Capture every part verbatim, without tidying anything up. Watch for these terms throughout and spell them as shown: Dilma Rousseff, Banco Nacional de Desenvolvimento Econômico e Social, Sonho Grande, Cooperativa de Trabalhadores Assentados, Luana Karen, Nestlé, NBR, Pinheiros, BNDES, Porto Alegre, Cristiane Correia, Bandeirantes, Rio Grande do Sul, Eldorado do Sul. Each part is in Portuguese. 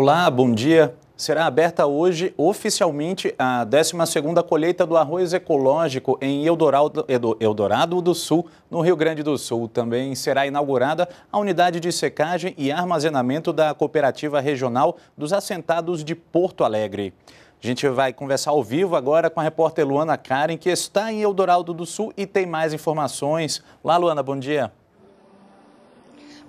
Olá, bom dia. Será aberta hoje, oficialmente, a décima segunda colheita do arroz ecológico em Eldorado, Eldorado do Sul, no Rio Grande do Sul. Também será inaugurada a unidade de secagem e armazenamento da Cooperativa Regional dos Assentados de Porto Alegre. A gente vai conversar ao vivo agora com a repórter Luana Karen, que está em Eldorado do Sul e tem mais informações. Olá, Luana, bom dia.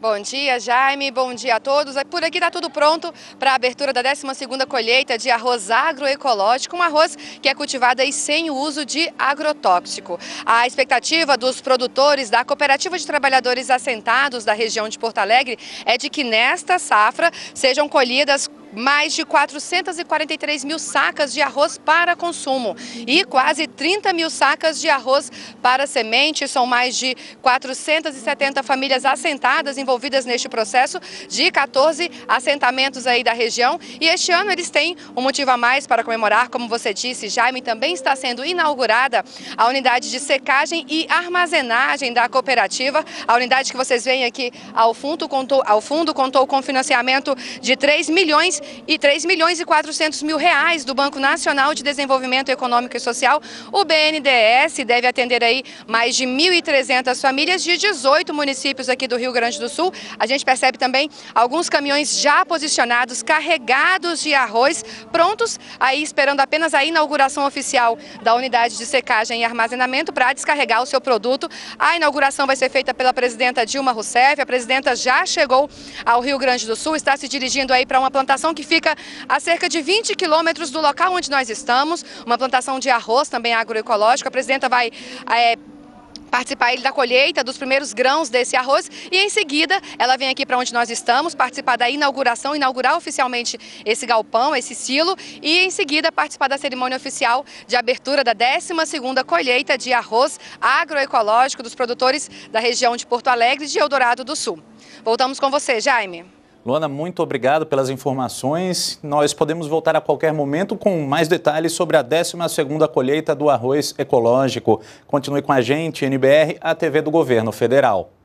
Bom dia, Jaime. Bom dia a todos. Por aqui está tudo pronto para a abertura da décima segunda colheita de arroz agroecológico, um arroz que é cultivado aí sem o uso de agrotóxico. A expectativa dos produtores da Cooperativa de Trabalhadores Assentados da região de Porto Alegre é de que nesta safra sejam colhidas mais de quatrocentas e quarenta e três mil sacas de arroz para consumo e quase trinta mil sacas de arroz para semente. São mais de quatrocentas e setenta famílias assentadas envolvidas neste processo de quatorze assentamentos aí da região. E este ano eles têm um motivo a mais para comemorar, como você disse, Jaime. Também está sendo inaugurada a unidade de secagem e armazenagem da cooperativa. A unidade que vocês veem aqui ao fundo contou, ao fundo, contou com financiamento de três milhões e três milhões e quatrocentos mil reais do Banco Nacional de Desenvolvimento Econômico e Social. O B N D E S deve atender aí mais de mil e trezentas famílias de dezoito municípios aqui do Rio Grande do Sul. A gente percebe também alguns caminhões já posicionados, carregados de arroz, prontos aí esperando apenas a inauguração oficial da unidade de secagem e armazenamento para descarregar o seu produto. A inauguração vai ser feita pela presidenta Dilma Rousseff. A presidenta já chegou ao Rio Grande do Sul, está se dirigindo aí para uma plantação que fica a cerca de vinte quilômetros do local onde nós estamos, uma plantação de arroz também agroecológico. A presidenta vai é, participar da colheita dos primeiros grãos desse arroz e em seguida ela vem aqui para onde nós estamos, participar da inauguração, inaugurar oficialmente esse galpão, esse silo, e em seguida participar da cerimônia oficial de abertura da décima segunda colheita de arroz agroecológico dos produtores da região de Porto Alegre e de Eldorado do Sul. Voltamos com você, Jaime. Luana, muito obrigado pelas informações. Nós podemos voltar a qualquer momento com mais detalhes sobre a décima segunda colheita do arroz ecológico. Continue com a gente, N B R, a T V do Governo Federal.